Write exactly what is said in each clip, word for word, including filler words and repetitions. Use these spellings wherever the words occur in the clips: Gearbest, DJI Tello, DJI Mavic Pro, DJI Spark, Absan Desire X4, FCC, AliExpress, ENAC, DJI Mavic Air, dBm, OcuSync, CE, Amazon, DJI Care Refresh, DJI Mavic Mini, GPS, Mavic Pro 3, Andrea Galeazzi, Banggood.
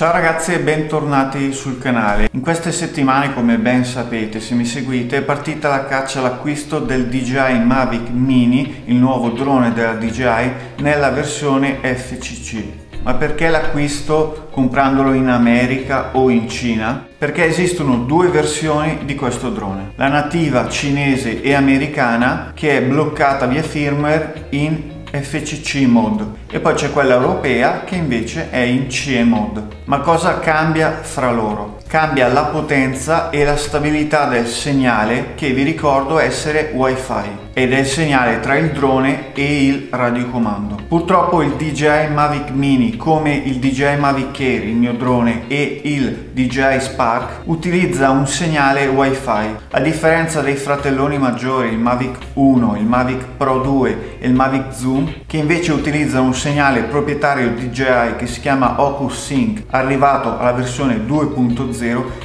Ciao ragazzi e bentornati sul canale. In queste settimane, come ben sapete se mi seguite, è partita la caccia all'acquisto del D J I Mavic Mini, il nuovo drone della D J I nella versione F C C. Ma perché l'acquisto comprandolo in America o in Cina? Perché esistono due versioni di questo drone, la nativa cinese e americana che è bloccata via firmware in F C C mode e poi c'è quella europea che invece è in C E mode. Ma cosa cambia fra loro? Cambia la potenza e la stabilità del segnale, che vi ricordo essere wifi, ed è il segnale tra il drone e il radiocomando. Purtroppo il D J I Mavic Mini, come il D J I Mavic Air, il mio drone, e il D J I Spark utilizza un segnale wifi. A differenza dei fratelloni maggiori, il Mavic uno, il Mavic Pro due e il Mavic Zoom, che invece utilizzano un segnale proprietario D J I che si chiama OcuSync, arrivato alla versione due punto zero,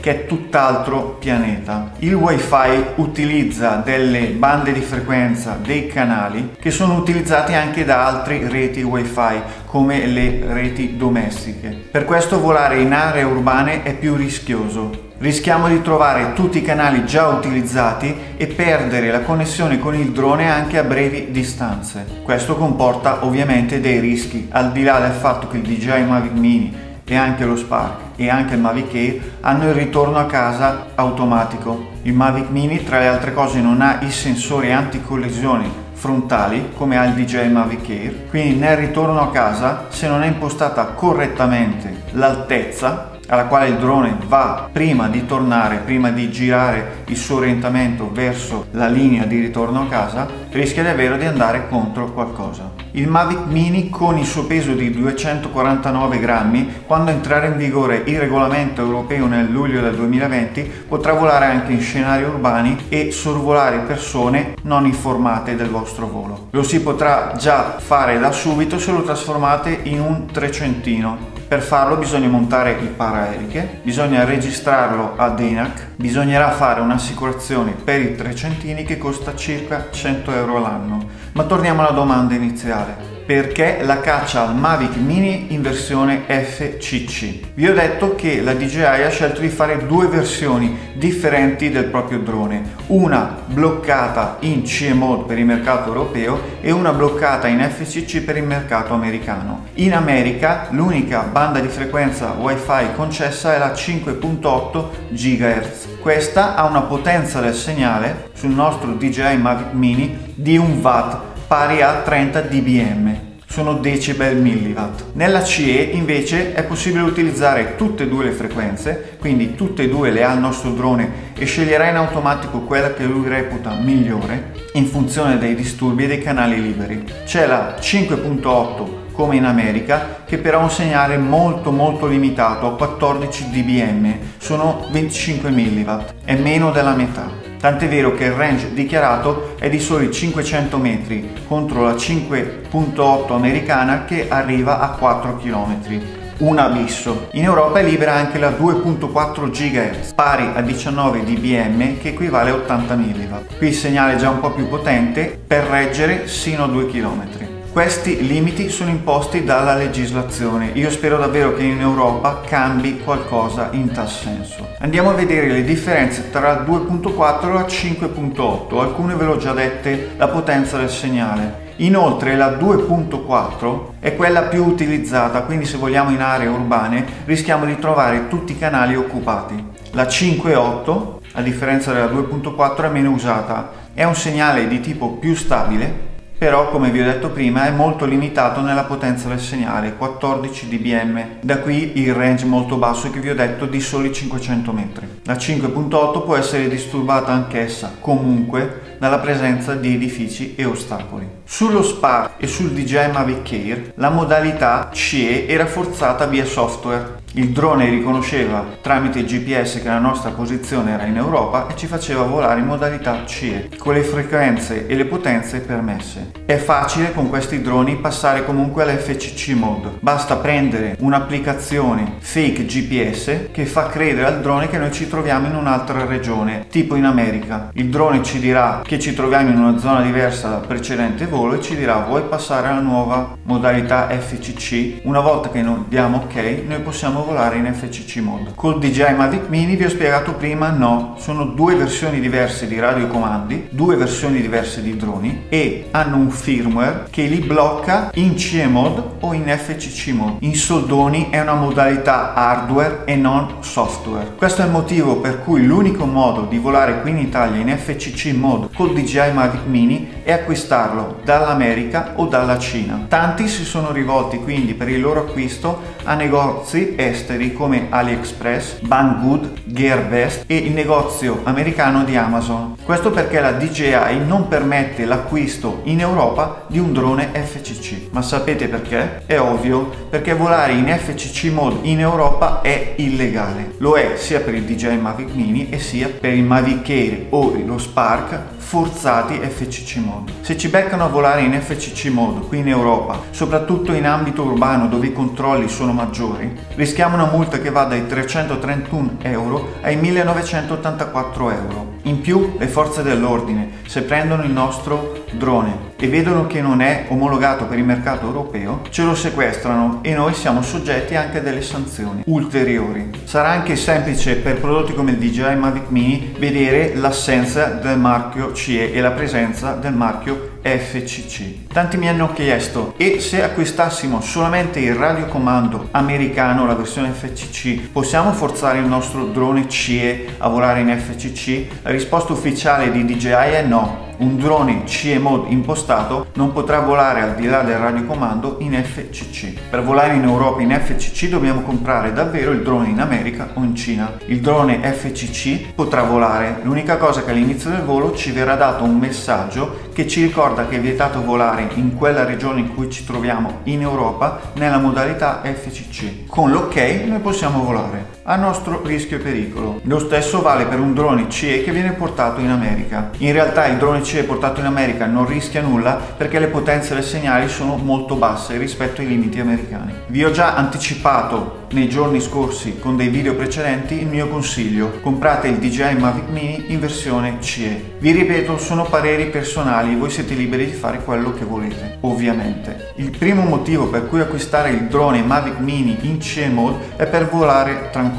che è tutt'altro pianeta. Il wifi utilizza delle bande di frequenza, dei canali che sono utilizzati anche da altre reti wifi come le reti domestiche. Per questo volare in aree urbane è più rischioso. Rischiamo di trovare tutti i canali già utilizzati e perdere la connessione con il drone anche a brevi distanze. Questo comporta ovviamente dei rischi, al di là del fatto che il D J I Mavic Mini e anche lo Spark e anche il Mavic Air hanno il ritorno a casa automatico. Il Mavic Mini, tra le altre cose, non ha i sensori anticollisione frontali come ha il D J I Mavic Air, quindi nel ritorno a casa, se non è impostata correttamente l'altezza alla quale il drone va prima di tornare, prima di girare il suo orientamento verso la linea di ritorno a casa, rischia davvero di andare contro qualcosa. Il Mavic Mini, con il suo peso di duecentoquarantanove grammi, quando entrerà in vigore il regolamento europeo nel luglio del duemilaventi, potrà volare anche in scenari urbani e sorvolare persone non informate del vostro volo. Lo si potrà già fare da subito se lo trasformate in un trecentino. Per farlo bisogna montare il paraeliche, bisogna registrarlo ad ENAC, bisognerà fare un'assicurazione per i trecentini che costa circa cento euro all'anno. Ma torniamo alla domanda iniziale: perché la caccia al Mavic Mini in versione F C C? Vi ho detto che la D J I ha scelto di fare due versioni differenti del proprio drone, una bloccata in C E mode per il mercato europeo e una bloccata in F C C per il mercato americano. In America l'unica banda La banda di frequenza wifi concessa è la cinque punto otto gigahertz. Questa ha una potenza del segnale sul nostro D J I Mavic Mini di un watt, pari a trenta dBm, sono decibel milliwatt. Nella C E invece è possibile utilizzare tutte e due le frequenze, quindi tutte e due le ha il nostro drone e sceglierà in automatico quella che lui reputa migliore in funzione dei disturbi e dei canali liberi. C'è la cinque punto otto come in America, che però ha un segnale molto molto limitato a quattordici dBm, sono venticinque milliwatt, è meno della metà. Tant'è vero che il range dichiarato è di soli cinquecento metri contro la cinque punto otto americana che arriva a quattro chilometri, un abisso. In Europa è libera anche la due punto quattro gigahertz pari a diciannove dBm, che equivale a ottanta milliwatt. Qui il segnale è già un po' più potente per reggere sino a due chilometri. Questi limiti sono imposti dalla legislazione. Io spero davvero che in Europa cambi qualcosa in tal senso. Andiamo a vedere le differenze tra la due punto quattro e la cinque punto otto, alcune ve l'ho già dette, la potenza del segnale. Inoltre la due punto quattro è quella più utilizzata, quindi se vogliamo in aree urbane rischiamo di trovare tutti i canali occupati. La cinque punto otto, a differenza della due punto quattro, è meno usata, è un segnale di tipo più stabile, però come vi ho detto prima è molto limitato nella potenza del segnale, quattordici dBm, da qui il range molto basso che vi ho detto di soli cinquecento metri. La cinque punto otto può essere disturbata anch'essa comunque dalla presenza di edifici e ostacoli. Sullo Spark e sul D J I Mavic Air la modalità C E era forzata via software. Il drone riconosceva tramite G P S che la nostra posizione era in Europa e ci faceva volare in modalità C E con le frequenze e le potenze permesse. È facile con questi droni passare comunque all'F C C mode, basta prendere un'applicazione fake G P S che fa credere al drone che noi ci troviamo in un'altra regione, tipo in America. Il drone ci dirà che che ci troviamo in una zona diversa dal precedente volo e ci dirà: vuoi passare alla nuova modalità F C C? Una volta che noi diamo ok, noi possiamo volare in F C C mode. Col D J I Mavic Mini vi ho spiegato prima, no, sono due versioni diverse di radiocomandi, due versioni diverse di droni e hanno un firmware che li blocca in C E mode o in F C C mode. In soldoni è una modalità hardware e non software. Questo è il motivo per cui l'unico modo di volare qui in Italia in F C C mode col D J I Mavic Mini è acquistarlo dall'America o dalla Cina. Tanti si sono rivolti quindi per il loro acquisto a negozi esteri come AliExpress, Banggood, Gearbest e il negozio americano di Amazon. Questo perché la D J I non permette l'acquisto in Europa di un drone F C C. Ma sapete perché? È ovvio, perché volare in F C C mode in Europa è illegale. Lo è sia per il D J I Mavic Mini e sia per il Mavic Air o lo Spark forzati F C C mode. Se ci beccano a volare in F C C mode qui in Europa, soprattutto in ambito urbano dove i controlli sono maggiori, rischiamo una multa che va dai trecentotrentuno euro ai millenovecentottantaquattro euro. In più le forze dell'ordine, se prendono il nostro drone e vedono che non è omologato per il mercato europeo, ce lo sequestrano e noi siamo soggetti anche a delle sanzioni ulteriori. Sarà anche semplice per prodotti come il D J I Mavic Mini vedere l'assenza del marchio C E e la presenza del marchio F C C. Tanti mi hanno chiesto: e se acquistassimo solamente il radiocomando americano, la versione F C C, possiamo forzare il nostro drone C E a volare in F C C? La risposta ufficiale di D J I è no. Un drone C E mode impostato non potrà volare al di là del radiocomando in F C C. Per volare in Europa in F C C dobbiamo comprare davvero il drone in America o in Cina. Il drone F C C potrà volare, l'unica cosa che all'inizio del volo ci verrà dato un messaggio che ci ricorda che è vietato volare in quella regione in cui ci troviamo in Europa nella modalità F C C. Con l'ok noi possiamo volare a nostro rischio e pericolo. Lo stesso vale per un drone C E che viene portato in America. In realtà il drone C E portato in America non rischia nulla perché le potenze del segnale sono molto basse rispetto ai limiti americani. Vi ho già anticipato nei giorni scorsi con dei video precedenti il mio consiglio: comprate il D J I Mavic Mini in versione C E. Vi ripeto, sono pareri personali, voi siete liberi di fare quello che volete. Ovviamente il primo motivo per cui acquistare il drone Mavic Mini in C E mode è per volare tranquilli.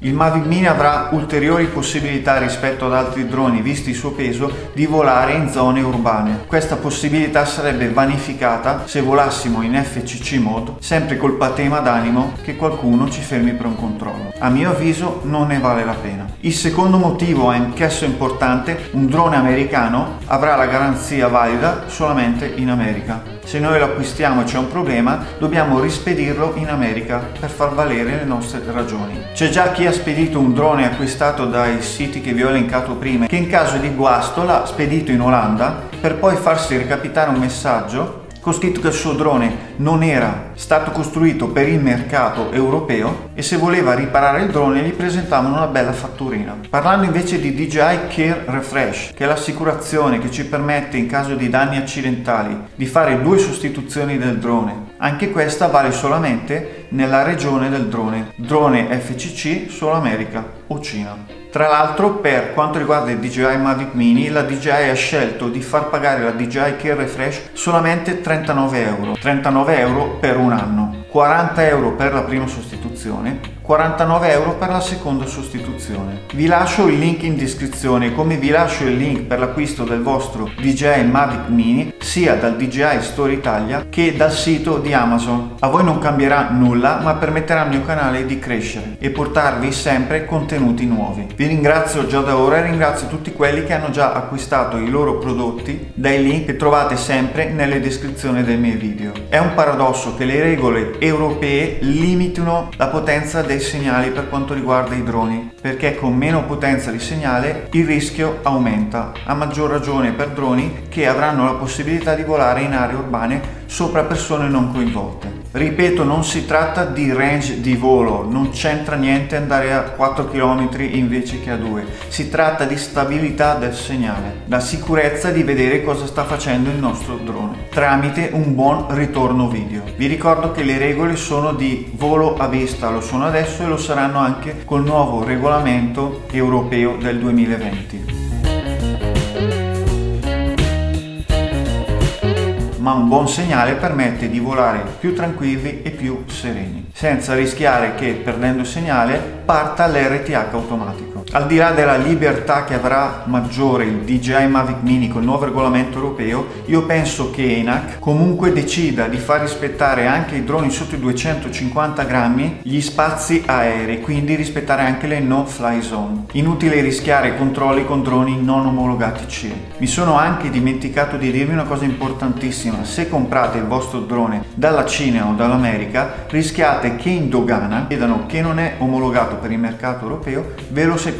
Il Mavic Mini avrà ulteriori possibilità rispetto ad altri droni, visti il suo peso, di volare in zone urbane. Questa possibilità sarebbe vanificata se volassimo in F C C mode, sempre col patema d'animo che qualcuno non ci fermi per un controllo. A mio avviso non ne vale la pena. Il secondo motivo è anch'esso importante: un drone americano avrà la garanzia valida solamente in America. Se noi lo acquistiamo e c'è un problema, dobbiamo rispedirlo in America per far valere le nostre ragioni. C'è già chi ha spedito un drone acquistato dai siti che vi ho elencato prima, che in caso di guasto l'ha spedito in Olanda per poi farsi recapitare un messaggio con scritto che il suo drone non era stato costruito per il mercato europeo e se voleva riparare il drone gli presentavano una bella fatturina. Parlando invece di D J I Care Refresh, che è l'assicurazione che ci permette in caso di danni accidentali di fare due sostituzioni del drone, anche questa vale solamente nella regione del drone. Drone F C C solo America o Cina. Tra l'altro, per quanto riguarda il D J I Mavic Mini, la D J I ha scelto di far pagare la D J I Care Refresh solamente trentanove euro. trentanove euro per un anno, quaranta euro per la prima sostituzione, quarantanove euro per la seconda sostituzione. Vi lascio il link in descrizione, come vi lascio il link per l'acquisto del vostro D J I Mavic Mini sia dal D J I Store Italia che dal sito di Amazon. A voi non cambierà nulla, ma permetterà al mio canale di crescere e portarvi sempre contenuti nuovi. Vi ringrazio già da ora e ringrazio tutti quelli che hanno già acquistato i loro prodotti dai link che trovate sempre nelle descrizioni dei miei video. È un paradosso che le regole europee limitino la potenza dei segnali per quanto riguarda i droni, perché con meno potenza di segnale il rischio aumenta, a maggior ragione per droni che avranno la possibilità di volare in aree urbane sopra persone non coinvolte. Ripeto, non si tratta di range di volo, non c'entra niente andare a quattro chilometri invece che a due, si tratta di stabilità del segnale, la sicurezza di vedere cosa sta facendo il nostro drone tramite un buon ritorno video. Vi ricordo che le regole sono di volo a vista, lo sono adesso e lo saranno anche col nuovo regolamento europeo del duemilaventi. ma un buon segnale permette di volare più tranquilli e più sereni, senza rischiare che, perdendo il segnale, parta l'R T H automatico. Al di là della libertà che avrà maggiore il D J I Mavic Mini col nuovo regolamento europeo, io penso che ENAC comunque decida di far rispettare anche i droni sotto i duecentocinquanta grammi gli spazi aerei, quindi rispettare anche le no-fly zone. Inutile rischiare controlli con droni non omologati C E. Mi sono anche dimenticato di dirvi una cosa importantissima: se comprate il vostro drone dalla Cina o dall'America, rischiate che in dogana vedano che non è omologato per il mercato europeo, ve lo sequestrino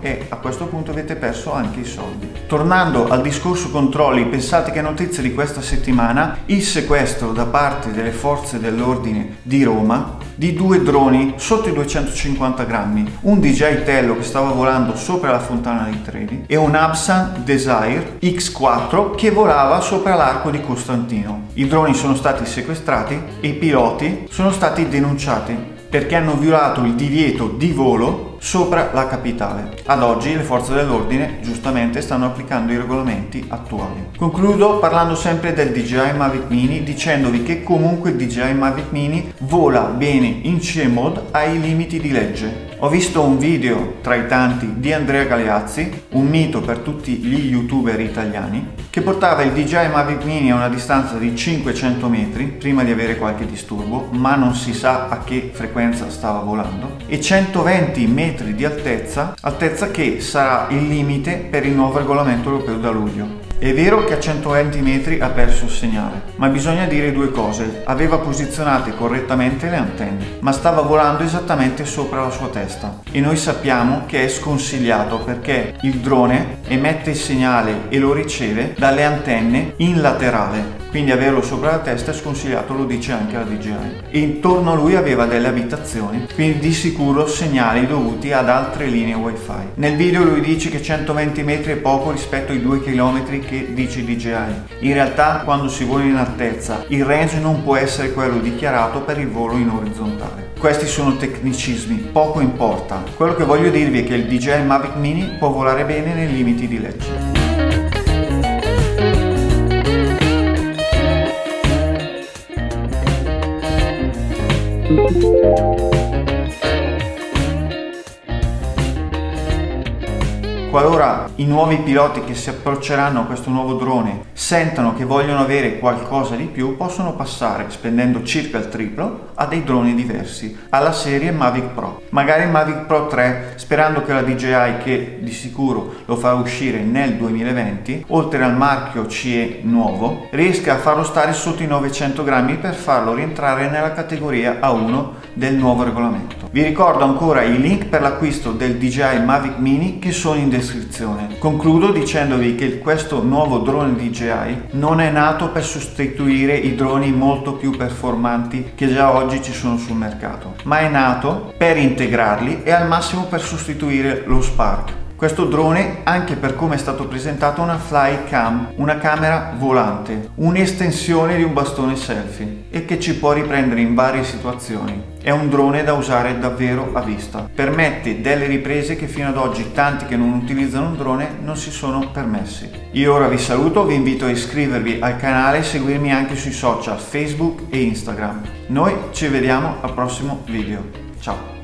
e a questo punto avete perso anche i soldi. Tornando al discorso controlli, pensate che notizia di questa settimana: il sequestro da parte delle forze dell'ordine di Roma di due droni sotto i duecentocinquanta grammi, un D J I Tello che stava volando sopra la Fontana di Trevi e un Absan Desire X quattro che volava sopra l'Arco di Costantino. I droni sono stati sequestrati e i piloti sono stati denunciati perché hanno violato il divieto di volo sopra la capitale. Ad oggi le forze dell'ordine giustamente stanno applicando i regolamenti attuali. Concludo parlando sempre del D J I Mavic Mini, dicendovi che comunque il D J I Mavic Mini vola bene in C E mode ai limiti di legge. Ho visto un video tra i tanti di Andrea Galeazzi, un mito per tutti gli youtuber italiani, che portava il D J I Mavic Mini a una distanza di cinquecento metri prima di avere qualche disturbo, ma non si sa a che frequenza stava volando, e centoventi metri di altezza, altezza che sarà il limite per il nuovo regolamento europeo da luglio. È vero che a centoventi metri ha perso il segnale, ma bisogna dire due cose: aveva posizionate correttamente le antenne, ma stava volando esattamente sopra la sua testa, e noi sappiamo che è sconsigliato perché il drone emette il segnale e lo riceve dalle antenne in laterale, quindi averlo sopra la testa è sconsigliato, lo dice anche la D J I. E intorno a lui aveva delle abitazioni, quindi di sicuro segnali dovuti ad altre linee wifi. Nel video lui dice che centoventi metri è poco rispetto ai due chilometri che dice D J I. In realtà, quando si vola in altezza, il range non può essere quello dichiarato per il volo in orizzontale. Questi sono tecnicismi, poco importa. Quello che voglio dirvi è che il D J I Mavic Mini può volare bene nei limiti di legge. Qualora i nuovi piloti che si approcceranno a questo nuovo drone sentano che vogliono avere qualcosa di più, possono passare, spendendo circa il triplo, a dei droni diversi, alla serie Mavic Pro. Magari il Mavic Pro tre, sperando che la D J I, che di sicuro lo farà uscire nel duemilaventi, oltre al marchio C E nuovo, riesca a farlo stare sotto i novecento grammi per farlo rientrare nella categoria A uno del nuovo regolamento. Vi ricordo ancora i link per l'acquisto del D J I Mavic Mini che sono in descrizione. Concludo dicendovi che questo nuovo drone D J I non è nato per sostituire i droni molto più performanti che già oggi ci sono sul mercato, ma è nato per integrarli e al massimo per sostituire lo Spark. Questo drone, anche per come è stato presentato, è una fly cam, una camera volante, un'estensione di un bastone selfie e che ci può riprendere in varie situazioni. È un drone da usare davvero a vista. Permette delle riprese che fino ad oggi tanti che non utilizzano un drone non si sono permessi. Io ora vi saluto, vi invito a iscrivervi al canale e seguirmi anche sui social Facebook e Instagram. Noi ci vediamo al prossimo video. Ciao!